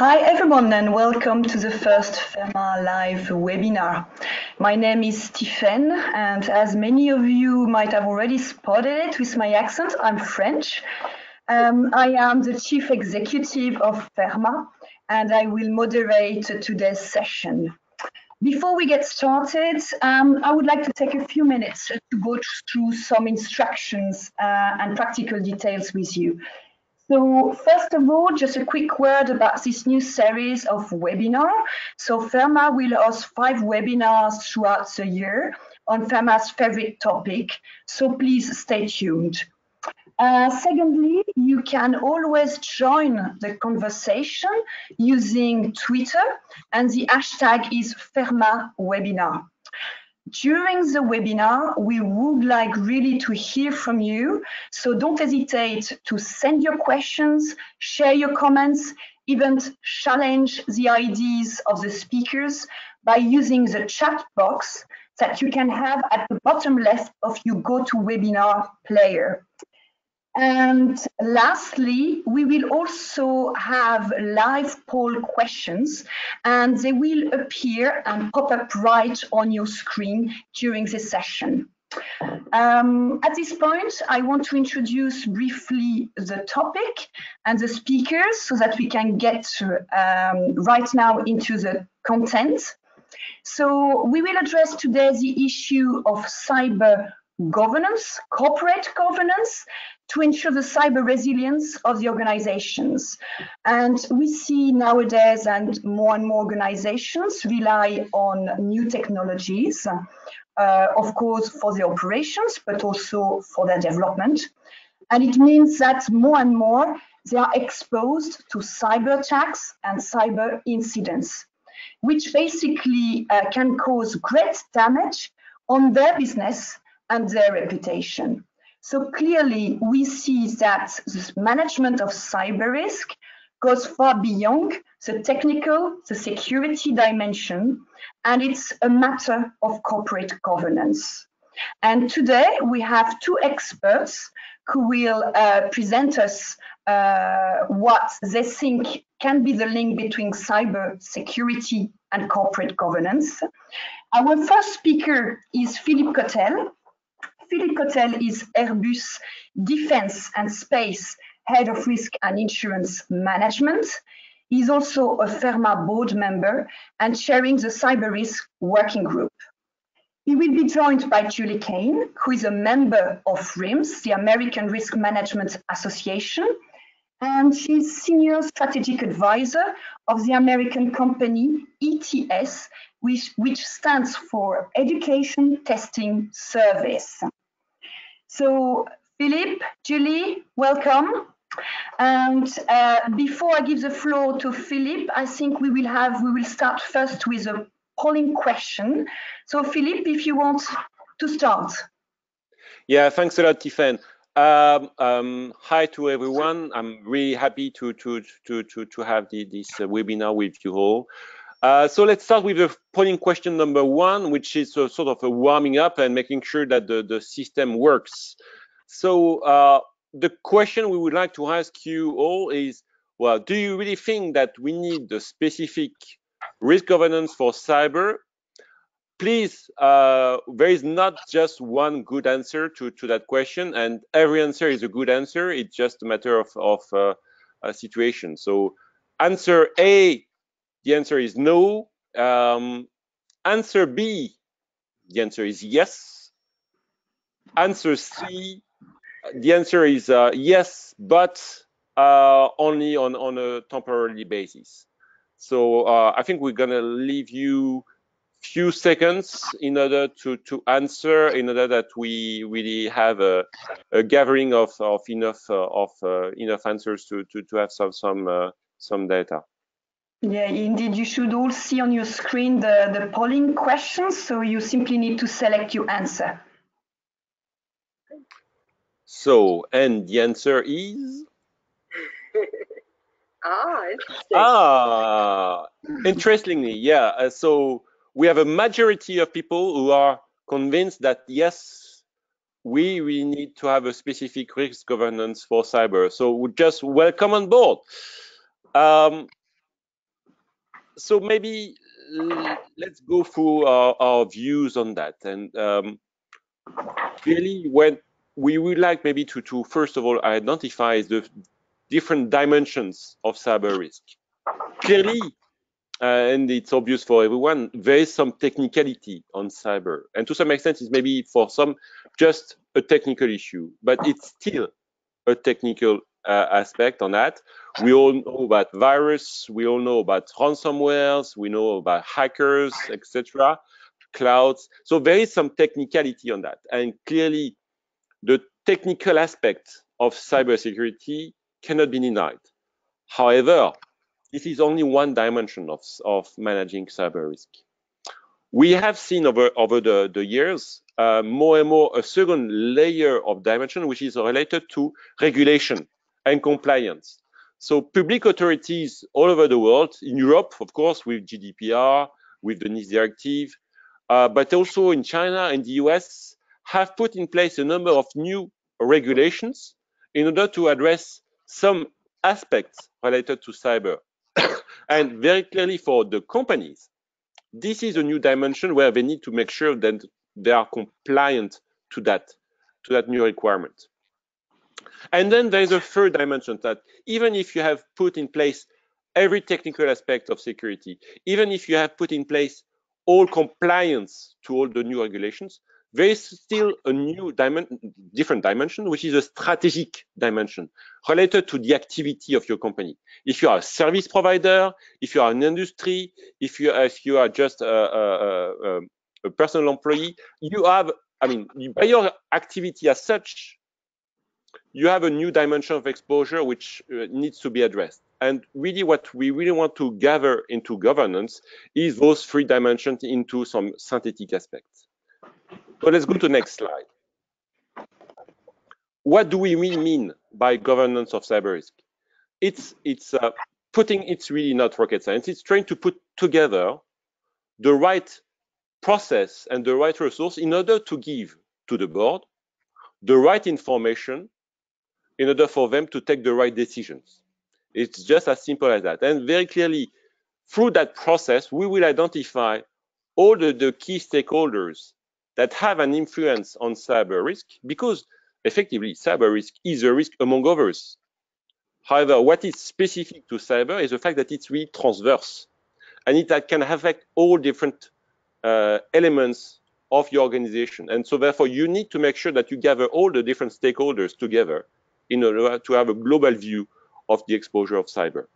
Hi everyone and welcome to the first FERMA live webinar. My name is Stéphane and as many of you might have already spotted it with my accent, I'm French. I am the Chief Executive of FERMA and I will moderate today's session. Before we get started, I would like to take a few minutes to go through some instructions and practical details with you. So first of all, just a quick word about this new series of webinars. So FERMA will host 5 webinars throughout the year on FERMA's favorite topic, so please stay tuned. Secondly, you can always join the conversation using Twitter, and the hashtag is FERMAWebinar. During the webinar, we would like really to hear from you, so don't hesitate to send your questions, share your comments, even challenge the ideas of the speakers by using the chat box that you can have at the bottom left of your GoToWebinar player. And lastly, we will also have live poll questions, and they will appear and pop up right on your screen during this session. At this point, I want to introduce briefly the topic and the speakers so that we can get right now into the content. So we will address today the issue of cyber governance, corporate governance, to ensure the cyber resilience of the organizations. And we see nowadays and more organizations rely on new technologies, of course, for the operations, but also for their development. And it means that more and more, they are exposed to cyber attacks and cyber incidents, which basically can cause great damage on their business and their reputation. So clearly, we see that the management of cyber risk goes far beyond the technical, the security dimension, and it's a matter of corporate governance. And today, we have 2 experts who will present us what they think can be the link between cyber security and corporate governance. Our first speaker is Philippe Cotel. Philippe Cotel is Airbus Defence and Space Head of Risk and Insurance Management. He's also a FERMA board member and chairing the Cyber Risk Working Group. He will be joined by Julie Kane, who is a member of RIMS, the American Risk Management Association, and she's Senior Strategic Advisor of the American company ETS, which stands for Education Testing Service. So, Philippe, Julie, welcome. And before I give the floor to Philippe, I think we will start first with a polling question. So, Philippe, if you want to start. Yeah, thanks a lot, Stéphane. Hi to everyone. I'm really happy to have this webinar with you all. So let's start with the polling question number 1, which is a sort of a warming up and making sure that the system works. So the question we would like to ask you all is, well, do you really think that we need the specific risk governance for cyber? Please, there is not just one good answer to that question, and every answer is a good answer. It's just a matter of a situation. So answer A, the answer is no. Answer B, the answer is yes. Answer C, the answer is yes, but only on a temporary basis. So I think we're gonna leave you few seconds in order to answer, in order that we really have a gathering of enough answers to have some data. Yeah, indeed, you should all see on your screen the polling questions, so you simply need to select your answer. So, and the answer is? Interestingly, yeah. So we have a majority of people who are convinced that yes, we need to have a specific risk governance for cyber. So we just welcome on board. So maybe let's go through our views on that. And really, what we would like maybe to first of all identify the different dimensions of cyber risk. Clearly, and it's obvious for everyone, there is some technicality on cyber, and to some extent it's maybe for some just a technical issue, but it's still a technical aspect on that. We all know about virus, we all know about ransomwares, we know about hackers, etc., clouds. So there is some technicality on that, and clearly the technical aspect of cybersecurity cannot be denied. However, this is only one dimension of managing cyber risk. We have seen over the years more and more a second layer of dimension, which is related to regulation and compliance. So public authorities all over the world, in Europe, of course, with GDPR, with the NIS Directive, but also in China and the US, have put in place a number of new regulations in order to address some aspects related to cyber. And very clearly for the companies, this is a new dimension where they need to make sure that they are compliant to that new requirement. And then there is a third dimension, that even if you have put in place every technical aspect of security, even if you have put in place all compliance to all the new regulations, there is still a new different dimension, which is a strategic dimension related to the activity of your company. If you are a service provider, if you are an industry, if you are just a personal employee, you have, I mean, by your activity as such, you have a new dimension of exposure which needs to be addressed. And really what we really want to gather into governance is those three dimensions into some synthetic aspects. So let's go to the next slide. What do we mean by governance of cyber risk? It's really not rocket science. It's trying to put together the right process and the right resource in order to give to the board the right information in order for them to take the right decisions. It's just as simple as that. And very clearly, through that process, we will identify all the key stakeholders that have an influence on cyber risk, because effectively cyber risk is a risk among others. However, what is specific to cyber is the fact that it's really transverse, and it can affect all different elements of your organization. And so therefore you need to make sure that you gather all the different stakeholders together in order to have a global view of the exposure of cyber.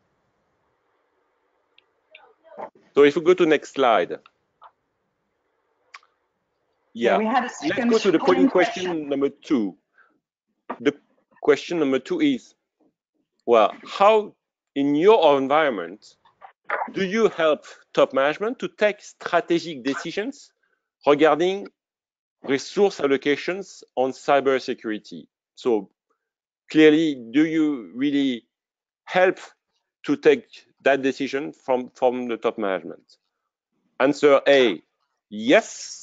So if we go to the next slide. Yeah, we had a let's go to the polling question number 2. The question number 2 is, well, how in your environment do you help top management to take strategic decisions regarding resource allocations on cybersecurity? So clearly, do you really help to take that decision from the top management? Answer A, yes.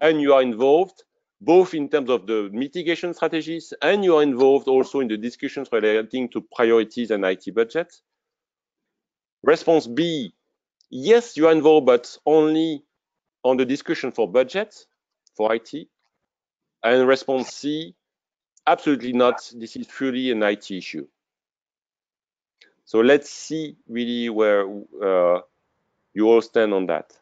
And you are involved both in terms of the mitigation strategies, and you are involved also in the discussions relating to priorities and IT budgets. Response B, yes, you are involved, but only on the discussion for budget, for IT. And response C, absolutely not. This is truly an IT issue. So let's see really where you all stand on that.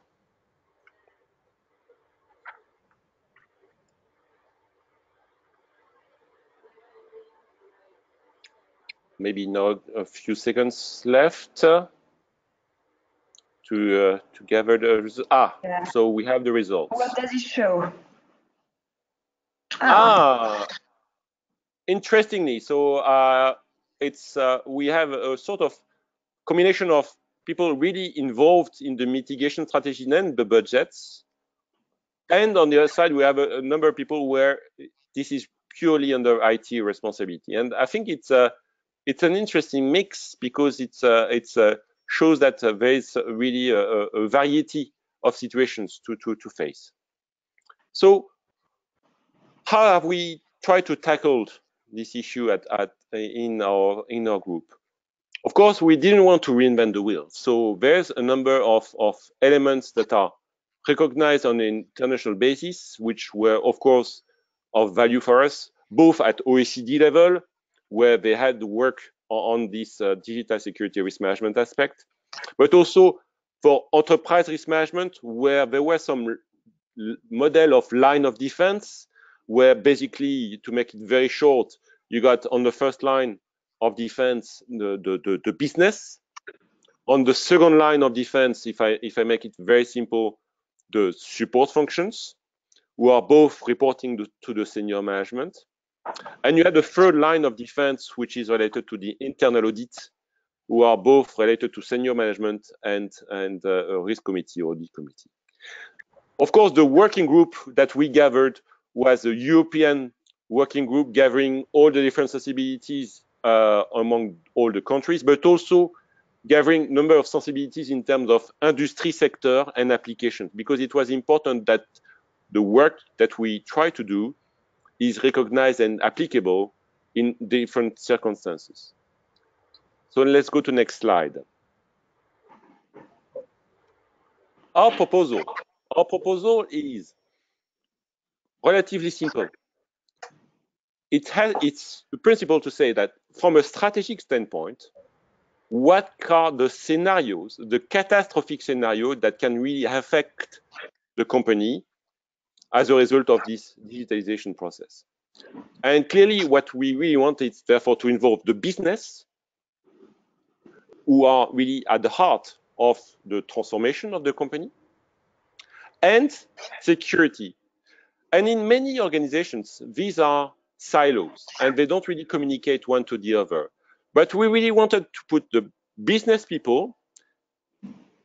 Maybe now a few seconds left to gather the results. Ah, yeah. So we have the results. What does it show? Ah, interestingly, so it's we have a sort of combination of people really involved in the mitigation strategy and the budgets, and on the other side we have a number of people where this is purely under IT responsibility, and I think it's a it's an interesting mix, because it shows that there is really a variety of situations to face. So how have we tried to tackle this issue in our group? Of course, we didn't want to reinvent the wheel. So there's a number of elements that are recognized on an international basis, which were, of course, of value for us, both at OECD level, where they had to work on this digital security risk management aspect, but also for enterprise risk management, where there were some model of line of defense, where basically, to make it very short, you got on the first line of defense the business, on the second line of defense, if I make it very simple, the support functions, who are both reporting to the senior management. And you have the third line of defense, which is related to the internal audit, who are both related to senior management and risk committee or audit committee. Of course, the working group that we gathered was a European working group gathering all the different sensibilities among all the countries, but also gathering number of sensibilities in terms of industry sector and applications, because it was important that the work that we try to do is recognized and applicable in different circumstances. So let's go to next slide. Our proposal is relatively simple. It's the principle to say that from a strategic standpoint, what are the scenarios, the catastrophic scenario that can really affect the company as a result of this digitalization process? And clearly what we really want is therefore to involve the business, who are really at the heart of the transformation of the company, and security. And in many organizations, these are silos and they don't really communicate one to the other. But we really wanted to put the business people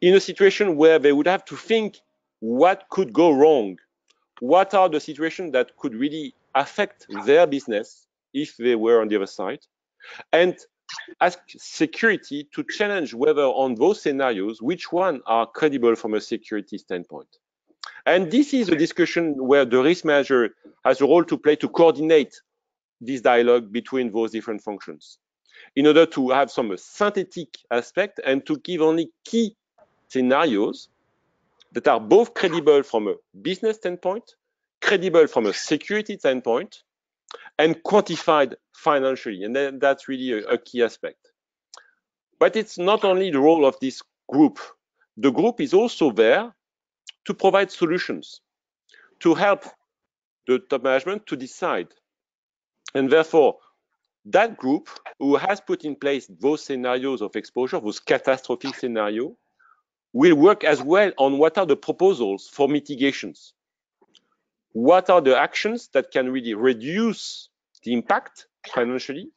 in a situation where they would have to think what could go wrong, what are the situations that could really affect their business if they were on the other side, and ask security to challenge whether on those scenarios, which one are credible from a security standpoint. And this is a discussion where the risk manager has a role to play to coordinate this dialogue between those different functions, in order to have some synthetic aspect and to give only key scenarios that are both credible from a business standpoint, credible from a security standpoint, and quantified financially. And then that's really a key aspect. But it's not only the role of this group. The group is also there to provide solutions, to help the top management to decide. And therefore, that group who has put in place those scenarios of exposure, those catastrophic scenarios, will work as well on what are the proposals for mitigations. What are the actions that can really reduce the impact financially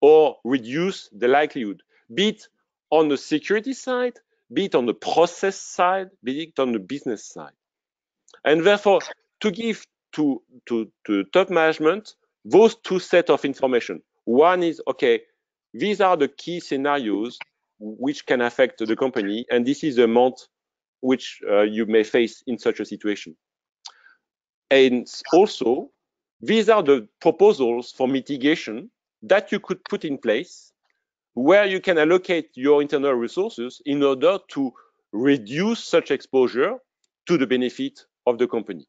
or reduce the likelihood, be it on the security side, be it on the process side, be it on the business side. And therefore, to give to top management those two sets of information. One is, okay, these are the key scenarios which can affect the company, and this is the amount which you may face in such a situation. And also, these are the proposals for mitigation that you could put in place, where you can allocate your internal resources in order to reduce such exposure to the benefit of the company.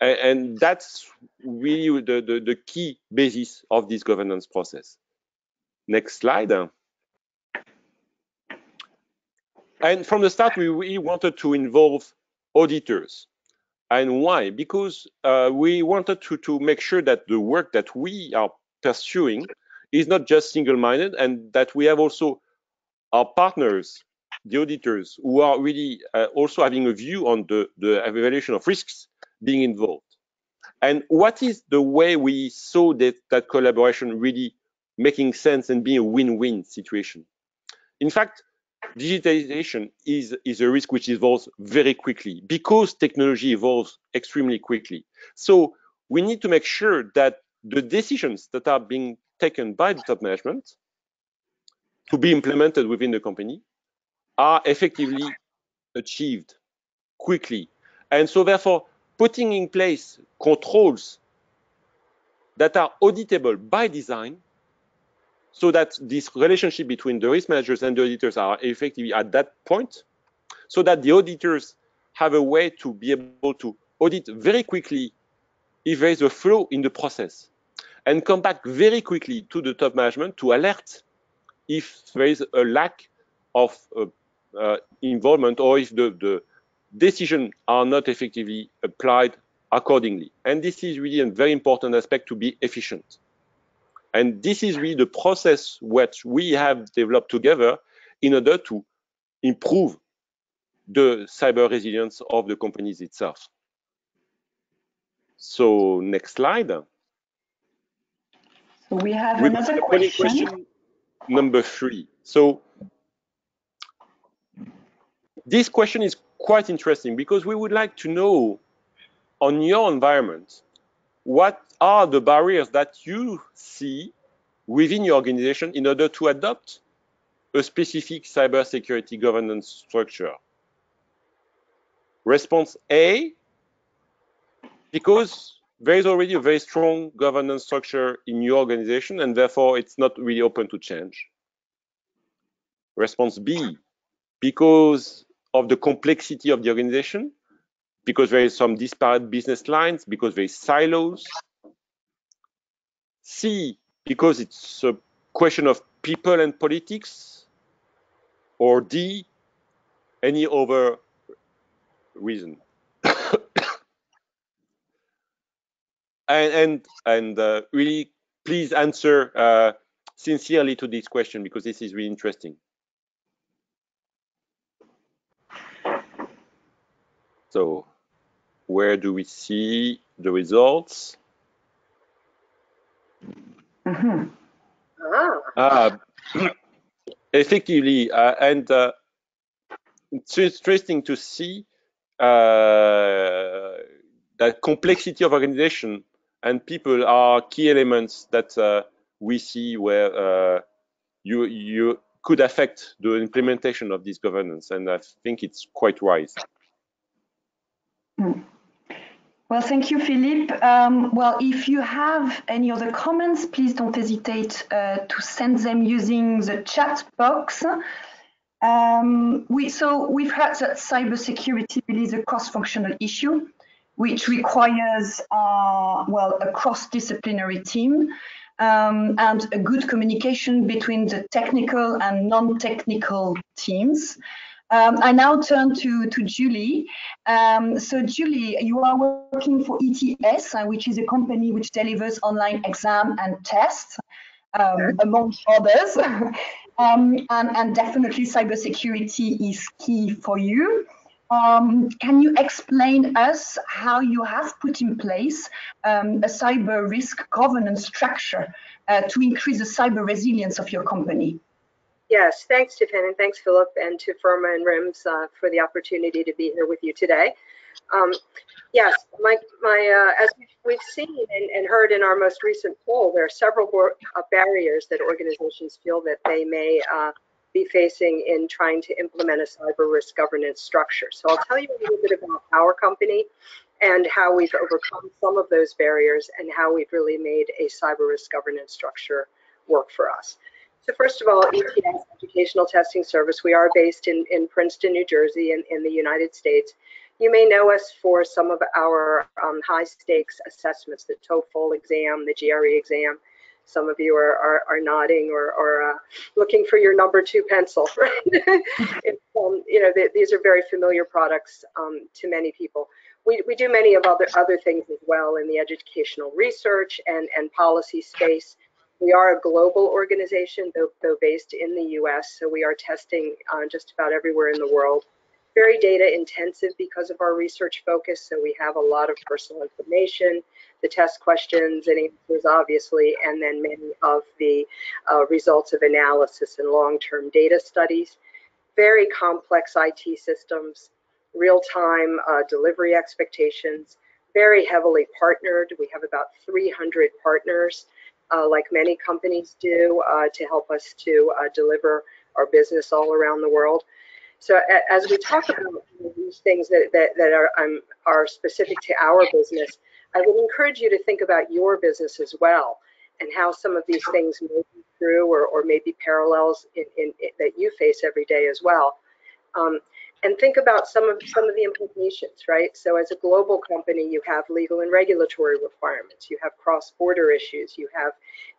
And that's really the key basis of this governance process. Next slide. And from the start, we really wanted to involve auditors. And why? Because we wanted to make sure that the work that we are pursuing is not just single-minded, and that we have also our partners, the auditors, who are really also having a view on the evaluation of risks being involved. And what is the way we saw that collaboration really making sense and being a win-win situation? In fact, digitalization is a risk which evolves very quickly because technology evolves extremely quickly. So we need to make sure that the decisions that are being taken by the top management to be implemented within the company are effectively achieved quickly. And so therefore, putting in place controls that are auditable by design so that this relationship between the risk managers and the auditors are effective at that point, so that the auditors have a way to be able to audit very quickly if there is a flaw in the process, and come back very quickly to the top management to alert if there is a lack of involvement or if the decisions are not effectively applied accordingly. And this is really a very important aspect to be efficient. And this is really the process which we have developed together in order to improve the cyber resilience of the companies itself. So next slide. So we have another question. Number 3. So this question is quite interesting because we would like to know on your environment, what are the barriers that you see within your organization in order to adopt a specific cybersecurity governance structure? Response A, because there is already a very strong governance structure in your organization and therefore it's not really open to change. Response B, because of the complexity of the organization, because there is some disparate business lines, because there is silos. C, because it's a question of people and politics. Or D, any other reason. And really, please answer sincerely to this question because this is really interesting. So, where do we see the results? Mm-hmm. Effectively, and it's interesting to see that complexity of organization and people are key elements that we see where you could affect the implementation of this governance, and I think it's quite wise. Mm. Well, thank you, Philippe. Well, if you have any other comments, please don't hesitate to send them using the chat box. We've heard that cybersecurity really is a cross-functional issue, which requires, a cross-disciplinary team and a good communication between the technical and non-technical teams. I now turn to Julie. So Julie, you are working for ETS, which is a company which delivers online exam and tests, among others. And definitely cybersecurity is key for you. Can you explain us how you have put in place a cyber risk governance structure to increase the cyber resilience of your company? Yes, thanks, Stéphane, and thanks, Philip, and to FERMA and RIMS for the opportunity to be here with you today. Yes, as we've seen and heard in our most recent poll, there are several barriers that organizations feel that they may be facing in trying to implement a cyber risk governance structure. So I'll tell you a little bit about our company and how we've overcome some of those barriers and how we've really made a cyber risk governance structure work for us. So first of all, ETS, Educational Testing Service, we are based in Princeton, New Jersey, in the United States. You may know us for some of our high-stakes assessments, the TOEFL exam, the GRE exam. Some of you are nodding or looking for your number 2 pencil. Right? These are very familiar products to many people. We do many of other things as well in the educational research and policy space. We are a global organization, though based in the US, so we are testing just about everywhere in the world. Very data intensive because of our research focus, so we have a lot of personal information, the test questions and answers obviously, and then many of the results of analysis and long-term data studies. Very complex IT systems, real-time delivery expectations, very heavily partnered. We have about 300 partners. Like many companies do, to help us to deliver our business all around the world. So as we talk about these things that are specific to our business, I would encourage you to think about your business as well and how some of these things may be through, or maybe parallels in that you face every day as well. And think about some of the implications, right? So as a global company, you have legal and regulatory requirements, you have cross-border issues, you have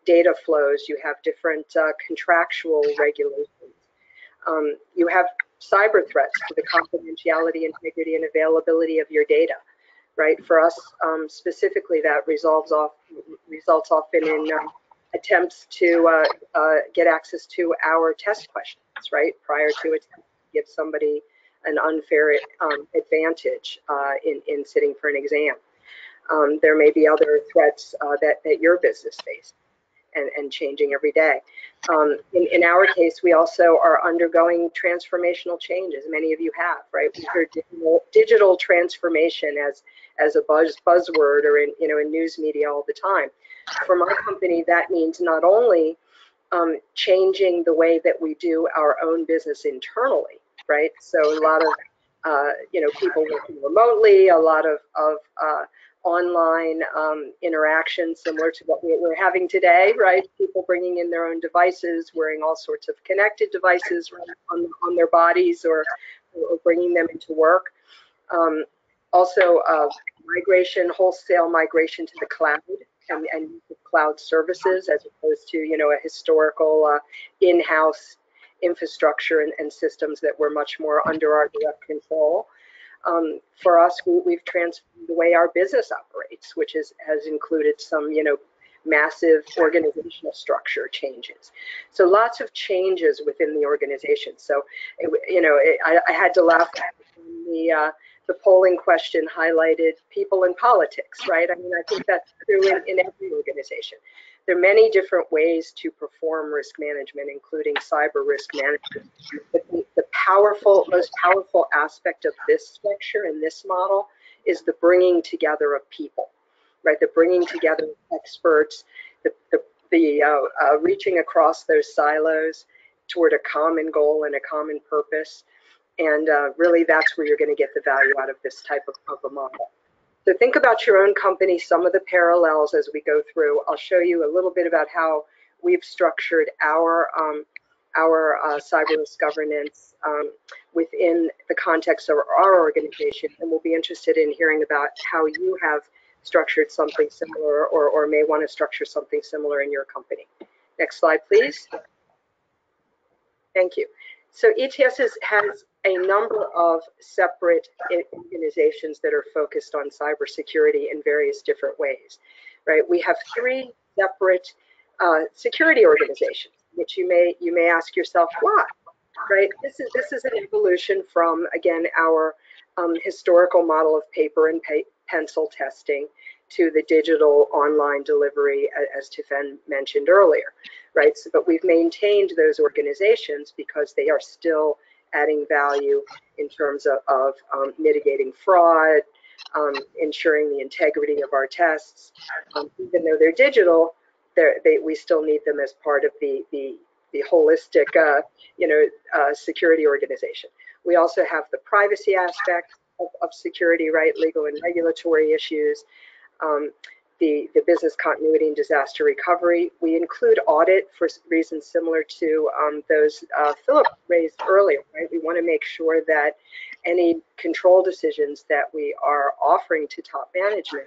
data flows, you have different contractual regulations. You have cyber threats to the confidentiality, integrity, and availability of your data, right? For us specifically, that results often in attempts to get access to our test questions, right? Prior to it, give somebody an unfair advantage in sitting for an exam. There may be other threats that your business faces and changing every day. In our case, we also are undergoing transformational change, as many of you have, right? We heard digital transformation as a buzzword or in news media all the time. For my company, that means not only changing the way that we do our own business internally, right? So a lot of people working remotely, a lot of online interactions similar to what we're having today, right? People bringing in their own devices, wearing all sorts of connected devices on their bodies or bringing them into work. Also, wholesale migration to the cloud and cloud services as opposed to, a historical in-house infrastructure and systems that were much more under our direct control. For us, we've transformed the way our business operates, which has included some, massive organizational structure changes. So lots of changes within the organization. So, I had to laugh at the polling question highlighted people in politics, right? I mean, I think that's true in every organization. There are many different ways to perform risk management, including cyber risk management. But the most powerful aspect of this structure and this model is the bringing together of people, right? The bringing together of experts, the reaching across those silos toward a common goal and a common purpose. And really, that's where you're going to get the value out of this type of a model. So think about your own company, some of the parallels as we go through. I'll show you a little bit about how we've structured our cyber risk governance within the context of our organization. And we'll be interested in hearing about how you have structured something similar or may want to structure something similar in your company. Next slide, please. Thank you. So ETS has a number of separate organizations that are focused on cybersecurity in various different ways, right? We have three separate security organizations, which you may ask yourself why, right? This is an evolution from, again, our historical model of paper and pencil testing to the digital online delivery, as Stéphane mentioned earlier, right? So, but we've maintained those organizations because they are still adding value in terms of mitigating fraud, ensuring the integrity of our tests. Even though they're digital, we still need them as part of the holistic, security organization. We also have the privacy aspect of security, right? Legal and regulatory issues. The business continuity and disaster recovery. We include audit for reasons similar to those Philip raised earlier, right? We want to make sure that any control decisions that we are offering to top management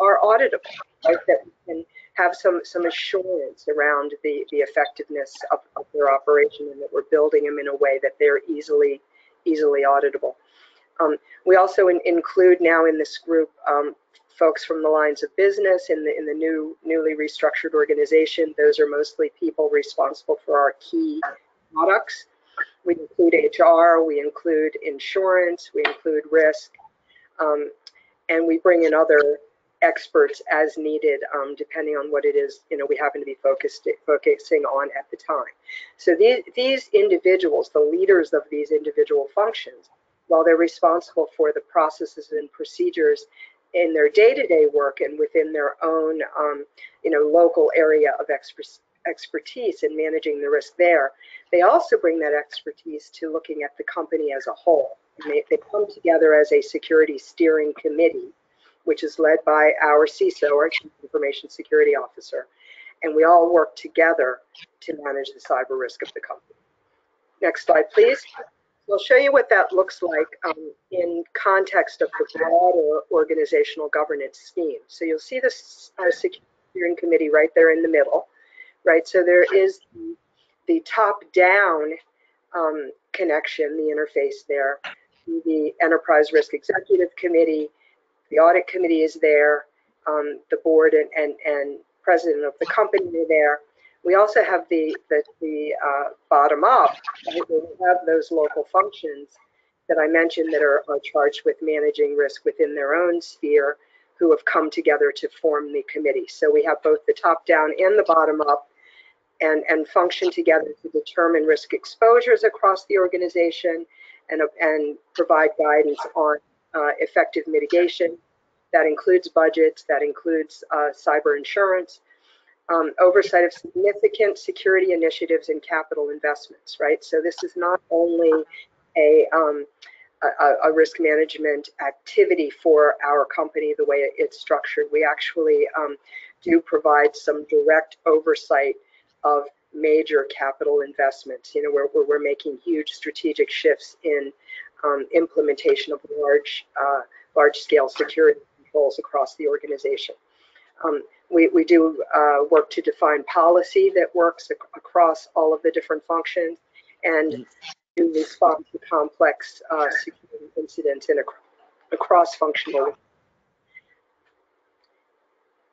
are auditable, right? That we can have some assurance around the effectiveness of their operation and that we're building them in a way that they're easily auditable. We also include now in this group folks from the lines of business in the newly restructured organization. Those are mostly people responsible for our key products. We include HR, we include insurance, we include risk, and we bring in other experts as needed, depending on what it is we happen to be focusing on at the time. So these individuals, the leaders of these individual functions, while they're responsible for the processes and procedures in their day-to-day work and within their own, local area of expertise in managing the risk there, they also bring that expertise to looking at the company as a whole. And they come together as a security steering committee, which is led by our CISO, our Chief Information Security Officer, and we all work together to manage the cyber risk of the company. Next slide, please. We'll show you what that looks like in context of the broader organizational governance scheme. So you'll see this steering committee right there in the middle, right? So there is the top-down connection, the interface there. The Enterprise Risk Executive Committee, the Audit Committee is there, the board and president of the company are there. We also have the bottom up, right? We have those local functions that I mentioned that are charged with managing risk within their own sphere, who have come together to form the committee. So we have both the top down and the bottom up, and function together to determine risk exposures across the organization, and provide guidance on effective mitigation. That includes budgets, that includes cyber insurance. Oversight of significant security initiatives and capital investments, right? So this is not only a risk management activity for our company, the way it's structured. We actually do provide some direct oversight of major capital investments, you know, where we're making huge strategic shifts in implementation of large-scale security controls across the organization. We do work to define policy that works across all of the different functions, and do respond to complex security incidents in a cross-functional way.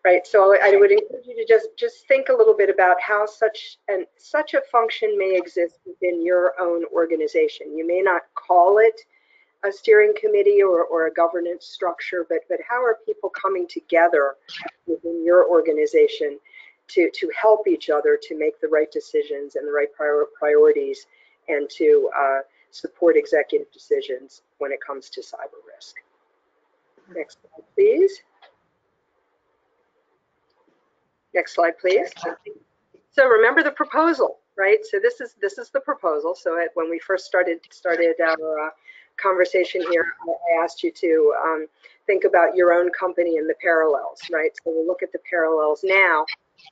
Right. So I would encourage you to just think a little bit about how such a function may exist within your own organization. You may not call it a steering committee or a governance structure, but how are people coming together within your organization to help each other to make the right decisions and the right priorities, and to support executive decisions when it comes to cyber risk. Next slide, please. Next slide, please. So remember the proposal, right? So this is the proposal. So when we first started our conversation here, I asked you to think about your own company and the parallels, right? So we'll look at the parallels now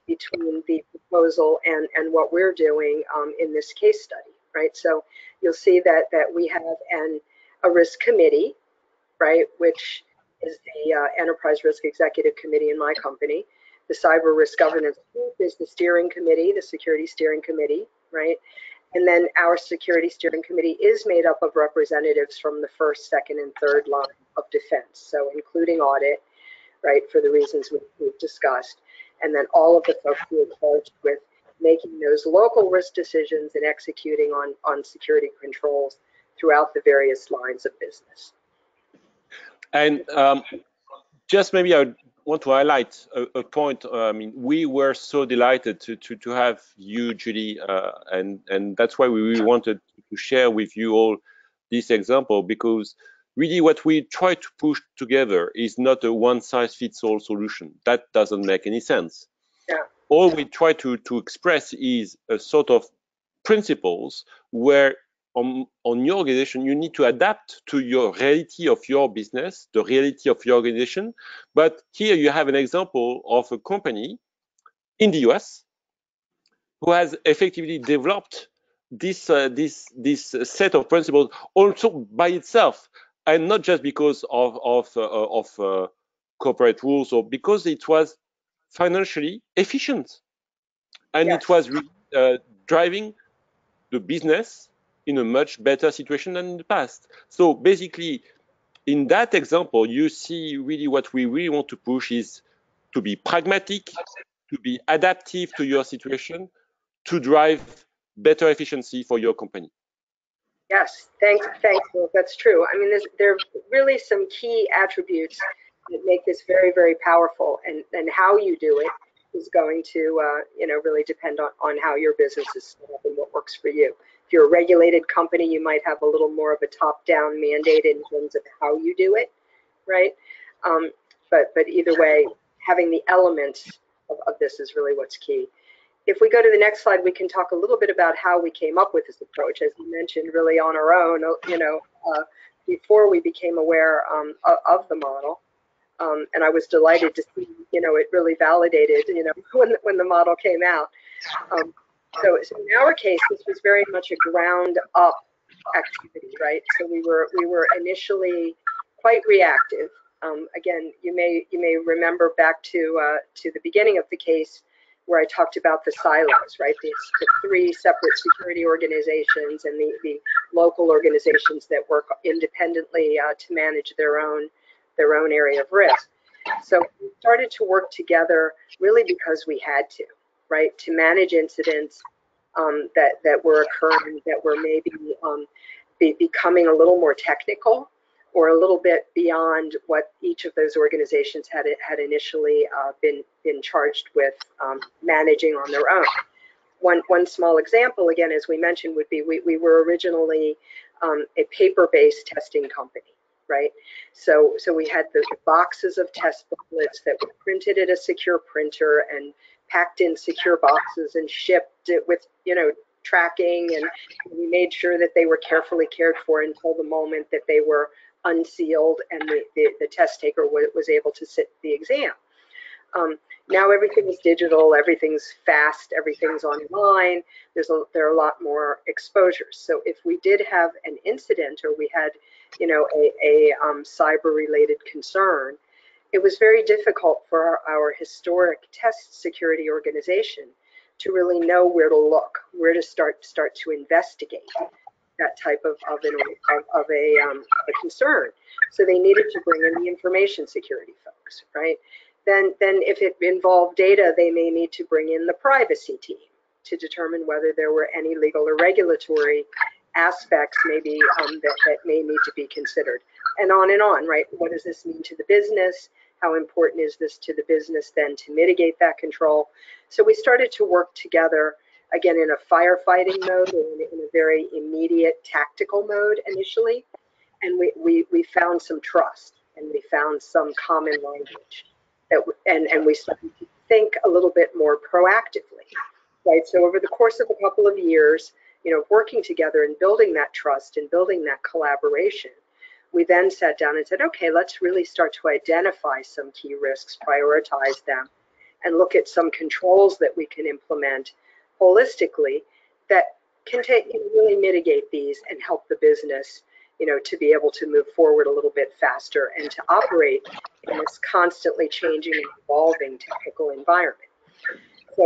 between the proposal and what we're doing in this case study, right? So you'll see that we have a risk committee, right, which is the Enterprise Risk Executive Committee in my company. The Cyber Risk Governance Group is the steering committee, the Security Steering Committee, right? And then our Security Steering Committee is made up of representatives from the first, second, and third line of defense. So including audit, right, for the reasons we've discussed. And then all of the folks who are charged with making those local risk decisions and executing on security controls throughout the various lines of business. And just maybe I would want to highlight a point. I mean, we were so delighted to have you, Julie, and that's why we really wanted to share with you all this example, because really what we try to push together is not a one-size-fits-all solution. That doesn't make any sense. Yeah. All we try to express is a sort of principles where on your organization, you need to adapt to your reality of your business, the reality of your organization. But here you have an example of a company in the US who has effectively developed this set of principles also by itself, and not just because of corporate rules or because it was financially efficient, and yes, it was driving the business in a much better situation than in the past. So basically, in that example, you see really what we really want to push is to be pragmatic, to be adaptive to your situation, to drive better efficiency for your company. Yes, thanks, that's true. I mean, there are really some key attributes that make this very, very powerful, and how you do it is going to you know, really depend on how your business is set up and what works for you. If you're a regulated company, you might have a little more of a top-down mandate in terms of how you do it, right? But either way, having the elements of this is really what's key. If we go to the next slide, we can talk a little bit about how we came up with this approach, as you mentioned, really on our own, you know, before we became aware of the model. And I was delighted to see, it really validated, when the model came out. So in our case, this was very much a ground-up activity, right? So we were initially quite reactive. Again, you may remember back to the beginning of the case where I talked about the silos, right? The three separate security organizations and the local organizations that work independently to manage their own area of risk. So we started to work together really because we had to, right? To manage incidents that were occurring, that were maybe becoming a little more technical or a little bit beyond what each of those organizations had initially been charged with managing on their own. One small example, again, as we mentioned, would be we were originally a paper-based testing company, right? So we had the boxes of test booklets that were printed at a secure printer and packed in secure boxes and shipped it with, tracking, and we made sure that they were carefully cared for until the moment that they were unsealed and the test taker was able to sit the exam. Now everything is digital, everything's fast, everything's online. There are a lot more exposures. So if we did have an incident or we had, a cyber-related concern, it was very difficult for our historic test security organization to really know where to look, where to start to investigate that type of a concern. So they needed to bring in the information security folks, right? Then if it involved data, they may need to bring in the privacy team to determine whether there were any legal or regulatory aspects maybe that may need to be considered. And on, right? What does this mean to the business? How important is this to the business then to mitigate that control? So we started to work together, again, in a firefighting mode, in a very immediate tactical mode initially. And we found some trust and we found some common language. And we started to think a little bit more proactively, right? So over the course of a couple of years, working together and building that trust and building that collaboration, we then sat down and said, okay, let's really start to identify some key risks, prioritize them, and look at some controls that we can implement holistically that can really mitigate these and help the business, to be able to move forward a little bit faster and to operate in this constantly changing and evolving technical environment.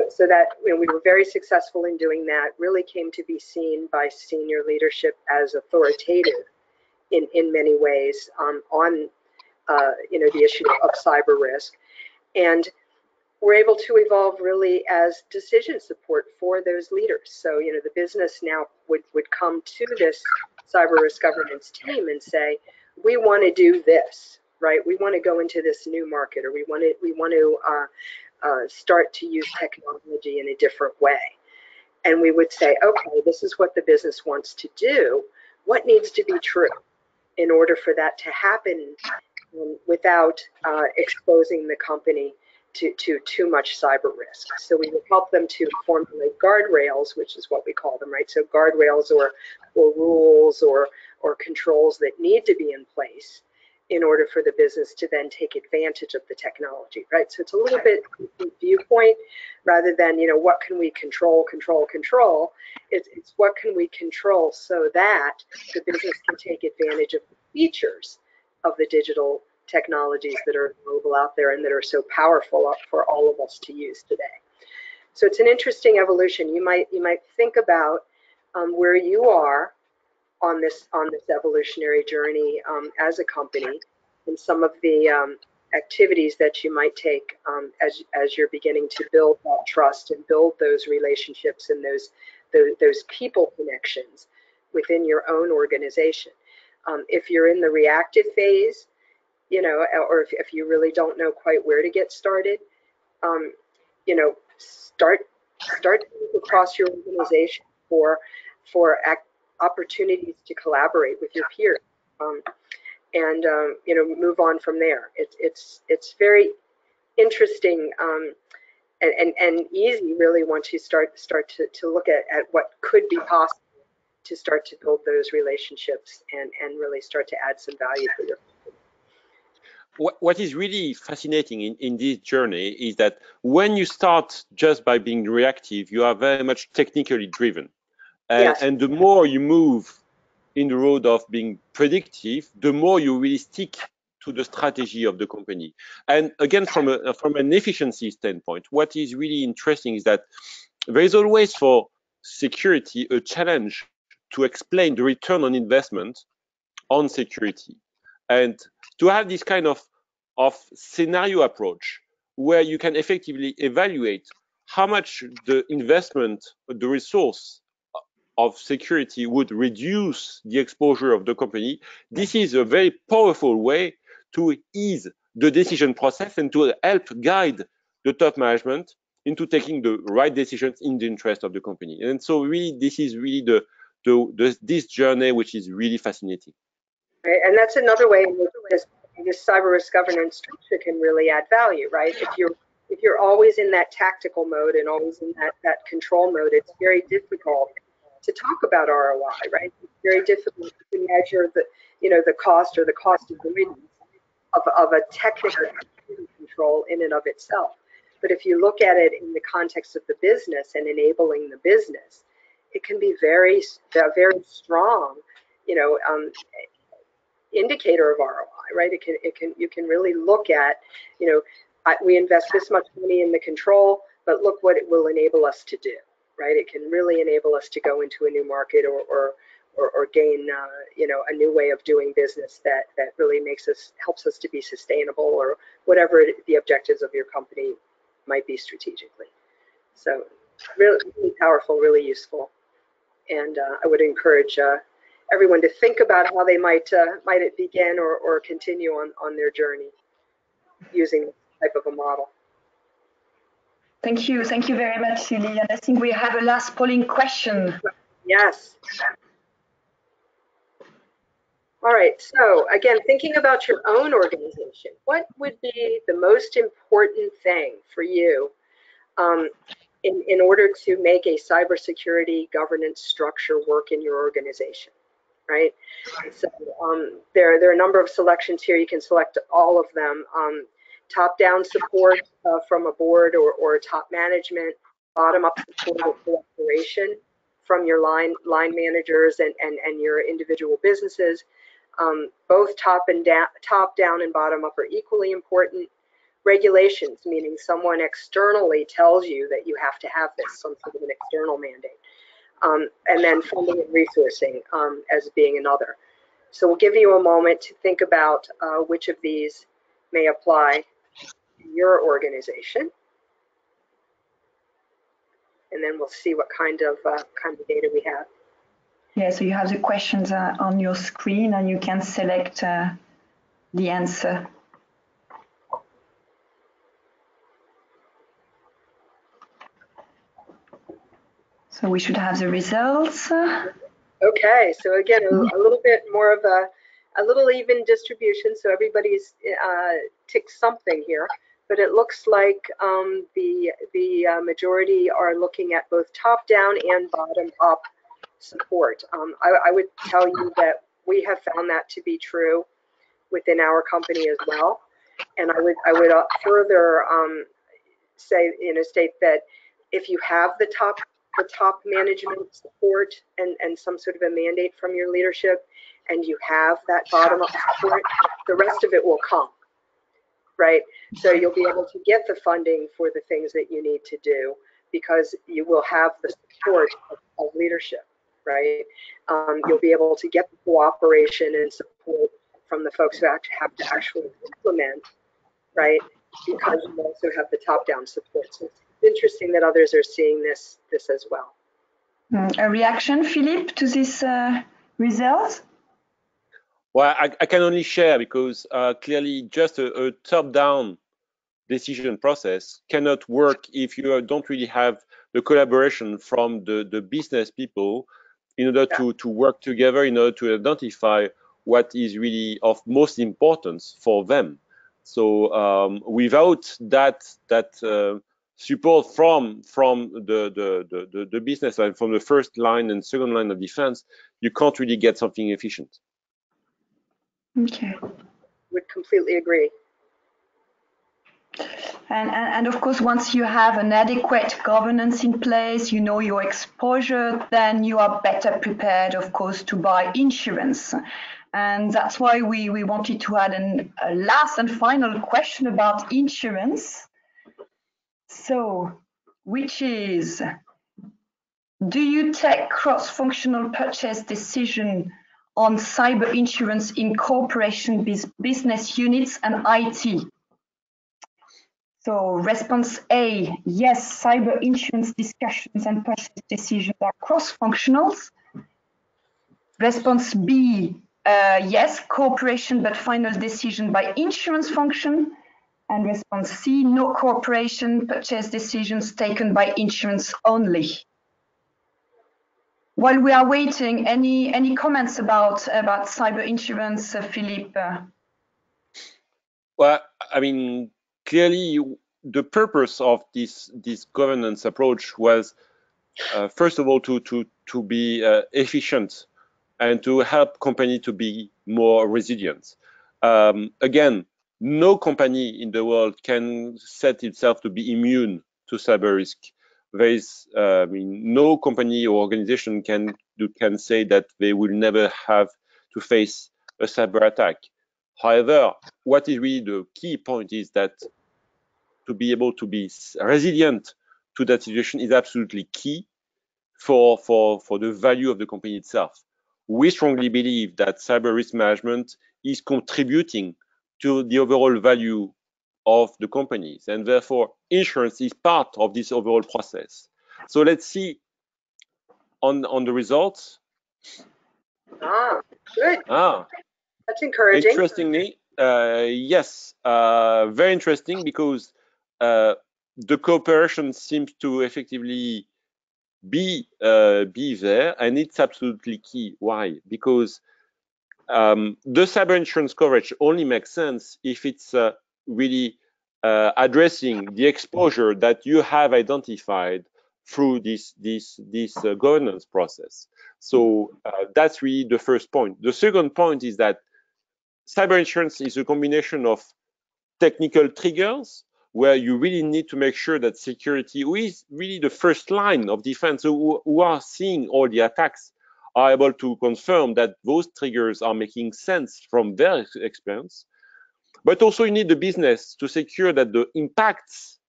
So that we were very successful in doing that, really came to be seen by senior leadership as authoritative in many ways on the issue of cyber risk, and we're able to evolve really as decision support for those leaders. So the business now would come to this cyber risk governance team and say, we want to do this, right? We want to go into this new market, or we want to start to use technology in a different way. And we would say, okay, this is what the business wants to do. What needs to be true in order for that to happen without exposing the company to too much cyber risk? So we would help them to formulate guardrails, which is what we call them, right? So guardrails or rules or controls that need to be in place in order for the business to then take advantage of the technology, right? So it's a little bit viewpoint rather than, what can we control? It's what can we control so that the business can take advantage of the features of the digital technologies that are available out there and that are so powerful for all of us to use today. So it's an interesting evolution. You might think about where you are on this evolutionary journey as a company, and some of the activities that you might take as you're beginning to build that trust and build those relationships and those people connections within your own organization. If you're in the reactive phase, or if you really don't know quite where to get started, start to look across your organization for opportunities to collaborate with your peers, move on from there. It's very interesting and easy, really, once you start to look at what could be possible to start to build those relationships and really start to add some value for your. what is really fascinating in this journey is that when you start just by being reactive, you are very much technically driven. Yes. And the more you move in the road of being predictive, the more you really stick to the strategy of the company. And again, from an efficiency standpoint, what is really interesting is that there is always for security a challenge to explain the return on investment on security. And to have this kind of scenario approach where you can effectively evaluate how much the investment, the resource of security would reduce the exposure of the company, this is a very powerful way to ease the decision process and to help guide the top management into taking the right decisions in the interest of the company. And so really, this is really this journey, which is really fascinating. Right. And that's another way in which this cyber risk governance structure can really add value, right? If you're always in that tactical mode and always in that control mode, it's very difficult to talk about ROI, right? It's very difficult to measure the cost or the cost avoidance of a technical control in and of itself. But if you look at it in the context of the business and enabling the business, it can be very, very strong, indicator of ROI, right? You can really look at, we invest this much money in the control, but look what it will enable us to do, right? It can really enable us to go into a new market or gain, a new way of doing business that really helps us to be sustainable, or whatever the objectives of your company might be strategically. So really, really powerful, really useful, and I would encourage everyone to think about how they might begin or continue on their journey using this type of a model. Thank you very much, Julie. And I think we have a last polling question. Yes. All right, so again, thinking about your own organization, what would be the most important thing for you in order to make a cybersecurity governance structure work in your organization? Right. So there are a number of selections here. You can select all of them. Top-down support from a board or top management, bottom-up support or collaboration from your line managers and your individual businesses. Both top-down and bottom-up are equally important. Regulations, meaning someone externally tells you that you have to have this, some sort of an external mandate. And then funding and resourcing as being another. So we'll give you a moment to think about which of these may apply to your organization. And then we'll see what kind of data we have. Yeah, so you have the questions on your screen, and you can select the answer. So we should have the results. Okay, so again, a little bit more of a little even distribution, so everybody's ticked something here, but it looks like the majority are looking at both top-down and bottom-up support. I would tell you that we have found that to be true within our company as well, and I would further say in a state that if you have the top management support and some sort of a mandate from your leadership, and you have that bottom-up support, the rest of it will come, right? So you'll be able to get the funding for the things that you need to do because you will have the support of leadership, right? You'll be able to get the cooperation and support from the folks who have to actually implement, right? Because you also have the top-down support. So interesting that others are seeing this as well. A reaction, Philippe, to this result? Well, I can only share because clearly just a top-down decision process cannot work if you don't really have the collaboration from the business people in order to work together, in order to identify what is really of most importance for them. So without that support from the business line, from the first line and second line of defense, you can't really get something efficient. Okay. Would completely agree. And of course, once you have an adequate governance in place, you know your exposure, then you are better prepared, of course, to buy insurance. And that's why we wanted to add a last and final question about insurance. So, which is, do you take cross-functional purchase decision on cyber insurance in cooperation with business units and IT? So response A, yes, cyber insurance discussions and purchase decisions are cross-functional. Response B, yes, cooperation but final decision by insurance function. And response C, no cooperation, purchase decisions taken by insurance only. While we are waiting, any comments about cyber insurance, Philippe? Well, I mean, clearly, the purpose of this governance approach was, first of all, to be efficient and to help company to be more resilient. Again, no company in the world can set itself to be immune to cyber risk. There is, I mean, no company or organization can say that they will never have to face a cyber attack. However, what is really the key point is that to be able to be resilient to that situation is absolutely key for the value of the company itself. We strongly believe that cyber risk management is contributing to the overall value of the companies, and therefore insurance is part of this overall process. So let's see on the results. Ah, good. Ah. That's encouraging. Interestingly, yes, very interesting, because the cooperation seems to effectively be there, and it's absolutely key. Why? Because the cyber insurance coverage only makes sense if it's really addressing the exposure that you have identified through this governance process. So that's really the first point. The second point is that cyber insurance is a combination of technical triggers, where you really need to make sure that security, who is really the first line of defense, who are seeing all the attacks, are able to confirm that those triggers are making sense from their experience. But also you need the business to secure that the impacts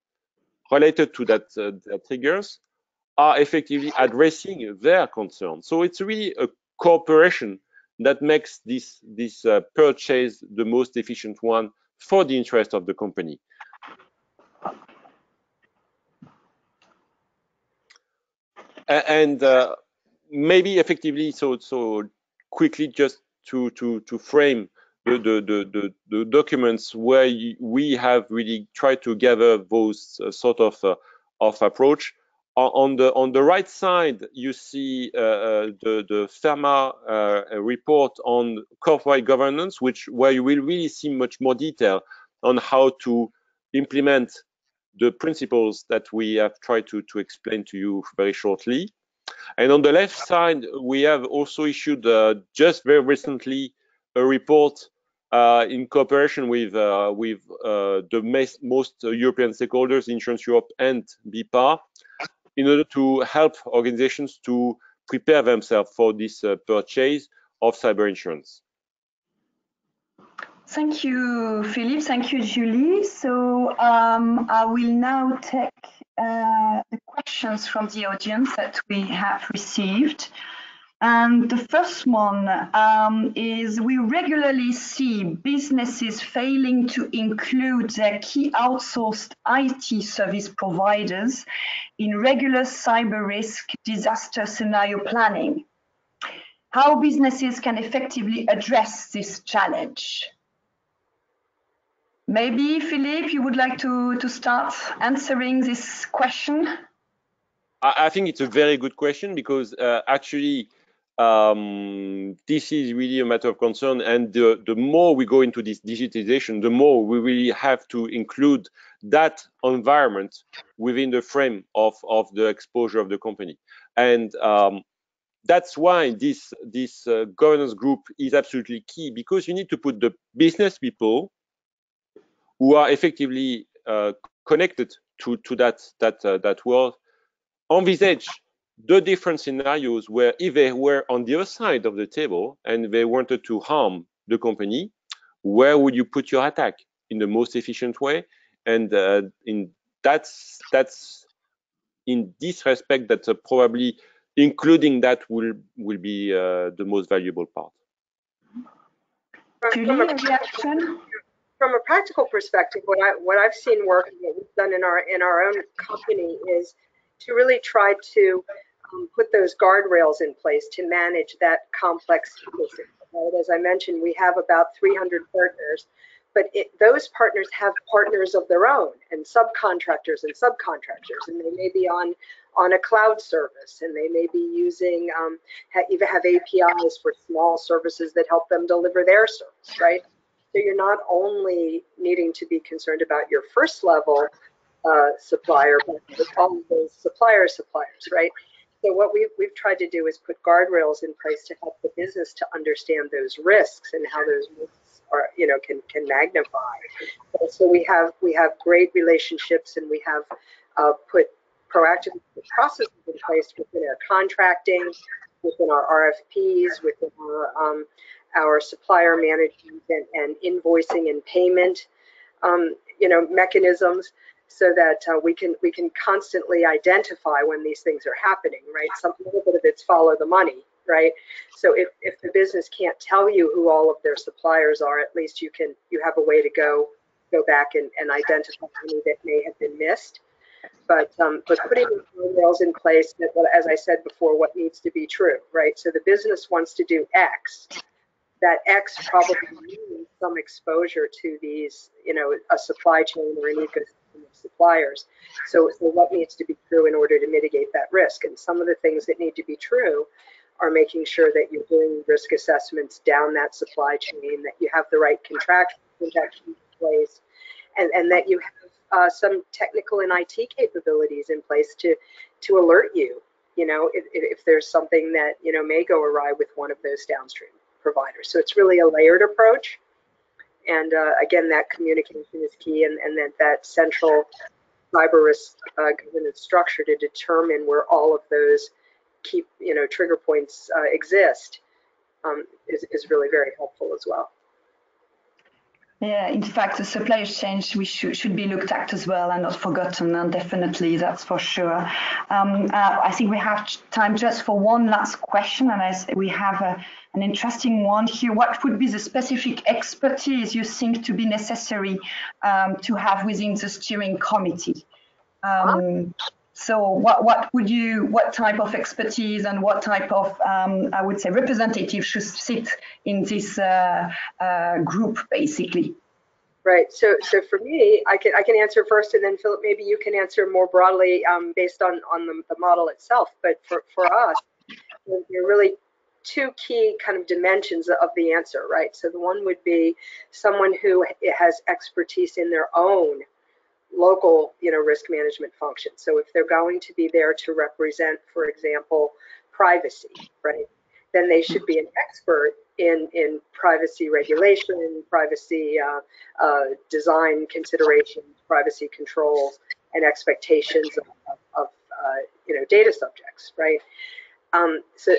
related to that triggers are effectively addressing their concerns. So it's really a cooperation that makes this purchase the most efficient one for the interest of the company. And maybe effectively, so quickly, just to frame the documents where we have really tried to gather those sort of approach. On the right side, you see the FERMA report on corporate governance, where you will really see much more detail on how to implement the principles that we have tried to explain to you very shortly. And on the left side, we have also issued just very recently a report in cooperation with the most European stakeholders, Insurance Europe and BPAR, in order to help organizations to prepare themselves for this purchase of cyber insurance. Thank you, Philippe. Thank you, Julie. So I will now take the questions from the audience that we have received. And the first one is, we regularly see businesses failing to include their key outsourced IT service providers in regular cyber risk disaster scenario planning. How businesses can effectively address this challenge? Maybe, Philippe, you would like to start answering this question? I think it's a very good question, because actually, this is really a matter of concern, and the more we go into this digitization, the more we really have to include that environment within the frame of the exposure of the company. And that's why this governance group is absolutely key, because you need to put the business people who are effectively connected to that world, envisage the different scenarios where if they were on the other side of the table and they wanted to harm the company, where would you put your attack in the most efficient way? And that's in this respect that probably including that will be the most valuable part. From a practical perspective, what I've seen work and what we've done in our own company is to really try to put those guardrails in place to manage that complex ecosystem. Right? As I mentioned, we have about 300 partners, but those partners have partners of their own and subcontractors and subcontractors, and they may be on a cloud service, and they may be using, even have APIs for small services that help them deliver their service, right? So you're not only needing to be concerned about your first level supplier, but all of those suppliers, right? So what we've tried to do is put guardrails in place to help the business to understand those risks and how those risks are, you know, can magnify. So we have great relationships, and we have put proactive processes in place within our contracting, within our RFPs, within our supplier management and invoicing and payment, you know, mechanisms, so that we can constantly identify when these things are happening, right? Some little bit of it's follow the money, right? So if the business can't tell you who all of their suppliers are, at least you have a way to go back and identify any that may have been missed. But putting guardrails in place that, as I said before, what needs to be true, right? So the business wants to do X. That X probably needs some exposure to these, you know, a supply chain or an ecosystem of suppliers. So what needs to be true in order to mitigate that risk? And some of the things that need to be true are making sure that you're doing risk assessments down that supply chain, that you have the right contracts in place, and that you have some technical and IT capabilities in place to alert you, you know, if there's something that, you know, may go awry with one of those downstream providers. So it's really a layered approach, and again, that communication is key, and that central cyber risk governance structure to determine where all of those key, you know, trigger points exist is really very helpful as well. Yeah, in fact, the supply chain should be looked at as well and not forgotten, and definitely, that's for sure. I think we have time just for one last question, and as we have an interesting one here. What would be the specific expertise you think to be necessary to have within the steering committee? So what type of expertise and what type of, I would say, representative should sit in this group, basically? Right. So for me, I can answer first, and then Philip, maybe you can answer more broadly based on the model itself. But for us, you're really two key kind of dimensions of the answer, right? So the one would be someone who has expertise in their own local, you know, risk management function. So if they're going to be there to represent, for example, privacy, right, then they should be an expert in privacy regulation, privacy design considerations, privacy controls, and expectations of you know, data subjects, right? So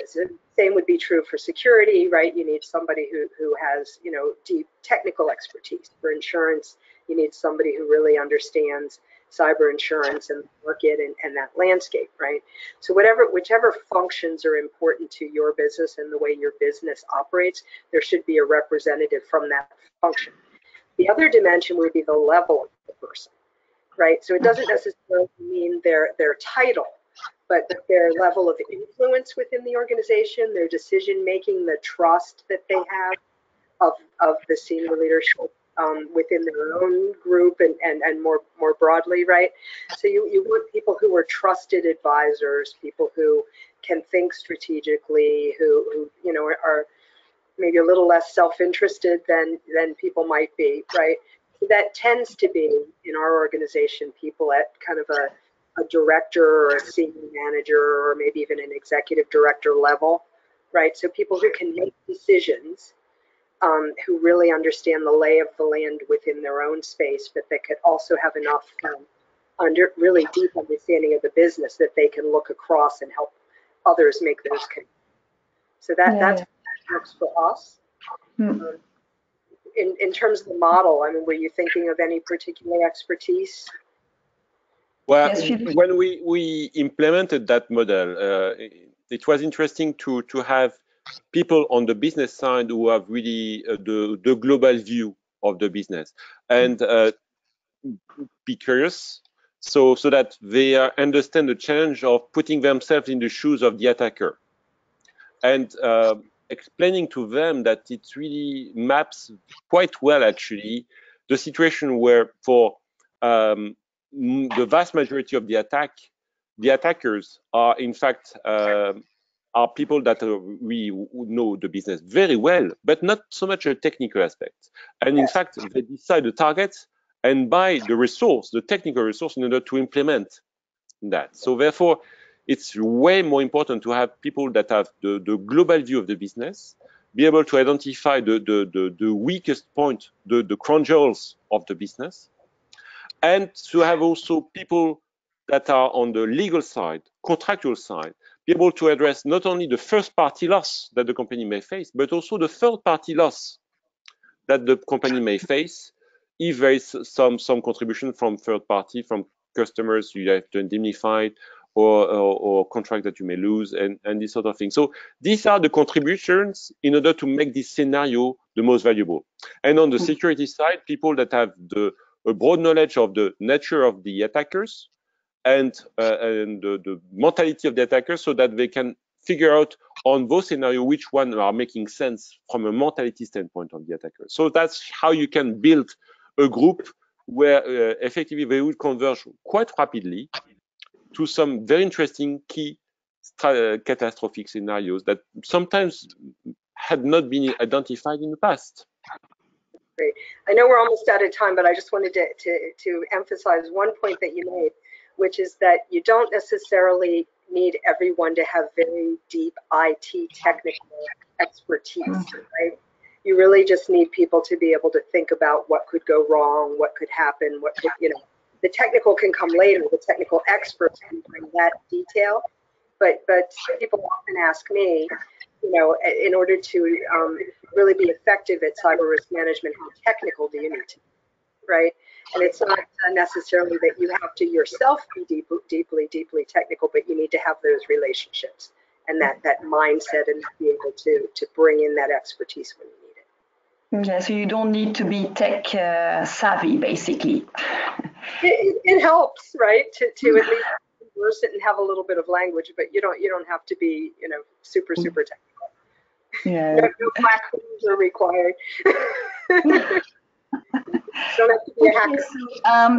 same would be true for security, right? You need somebody who has, you know, deep technical expertise. For insurance, you need somebody who really understands cyber insurance and the market and that landscape, right? So whichever functions are important to your business and the way your business operates, there should be a representative from that function. The other dimension would be the level of the person, right? So it doesn't necessarily mean their title, but their level of influence within the organization, their decision-making, the trust that they have of the senior leadership within their own group and more broadly, right? So you want people who are trusted advisors, people who can think strategically, who you know, are maybe a little less self-interested than people might be, right? So that tends to be, in our organization, people at kind of a director or a senior manager or maybe even an executive director level, right? So people who can make decisions who really understand the lay of the land within their own space, but that could also have enough really deep understanding of the business that they can look across and help others make those connections. So that's what works for us. In terms of the model, I mean, were you thinking of any particular expertise? Well, when we implemented that model, it was interesting to have people on the business side who have really the global view of the business and be curious, so that they understand the challenge of putting themselves in the shoes of the attacker and explaining to them that it really maps quite well actually the situation where for the vast majority of the attackers are in fact are people that we know the business very well, but not so much a technical aspect. And in fact, they decide the target and buy the resource, the technical resource, in order to implement that. So therefore, it's way more important to have people that have the global view of the business, be able to identify the weakest point, the crown jewels of the business, and to have also people that are on the legal side, contractual side, be able to address not only the first party loss that the company may face, but also the third party loss that the company may face if there is some contribution from third party, from customers you have to indemnify, or contract that you may lose, and this sort of thing. So these are the contributions in order to make this scenario the most valuable. And on the security side, people that have a broad knowledge of the nature of the attackers, and the mentality of the attacker, so that they can figure out on those scenarios which one are making sense from a mentality standpoint of the attacker. So that's how you can build a group where effectively they would converge quite rapidly to some very interesting key catastrophic scenarios that sometimes had not been identified in the past. Great. I know we're almost out of time, but I just wanted to emphasize one point that you made, which is that you don't necessarily need everyone to have very deep IT technical expertise, right? You really just need people to be able to think about what could go wrong, what could happen, what could, you know, the technical can come later, the technical experts can bring that detail. But people often ask me, you know, in order to really be effective at cyber risk management, how technical do you need to be, right? And it's not necessarily that you have to yourself be deeply technical, but you need to have those relationships and that mindset and be able to bring in that expertise when you need it. Yeah, so you don't need to be tech savvy, basically. It helps, right, to at least converse it and have a little bit of language, but you don't have to be, you know, super technical. Yeah. No black holes are required. Okay, so,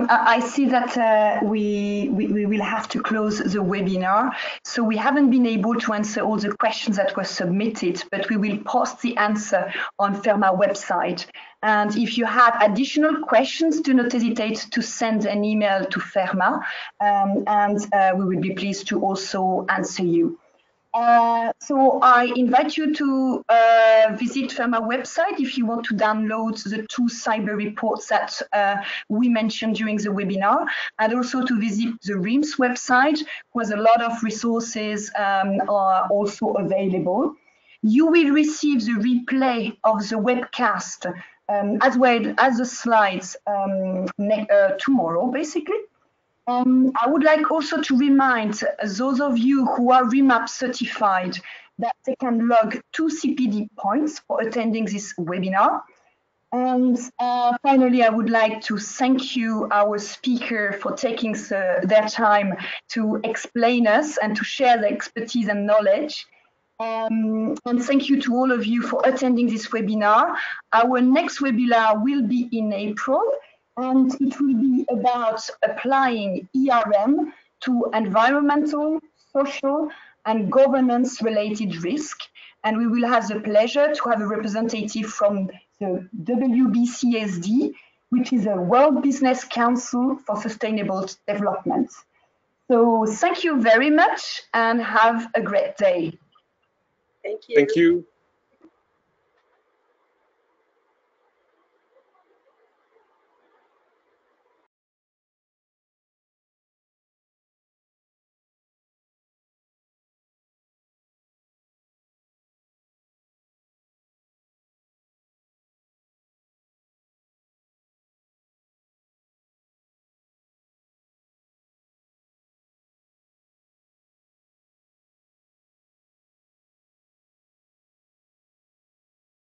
I see that we will have to close the webinar, so we haven't been able to answer all the questions that were submitted, but we will post the answer on FERMA website. And if you have additional questions, do not hesitate to send an email to FERMA, and we will be pleased to also answer you. So I invite you to visit FERMA website if you want to download the 2 cyber reports that we mentioned during the webinar, and also to visit the RIMS website, where a lot of resources are also available. You will receive the replay of the webcast as well as the slides tomorrow, basically. I would like also to remind those of you who are REMAP certified that they can log 2 CPD points for attending this webinar. And finally, I would like to thank you, our speaker, for taking their time to explain us and to share their expertise and knowledge. And thank you to all of you for attending this webinar. Our next webinar will be in April. And it will be about applying ERM to environmental, social, and governance-related risk. And we will have the pleasure to have a representative from the WBCSD, which is a World Business Council for Sustainable Development. So thank you very much and have a great day. Thank you. Thank you.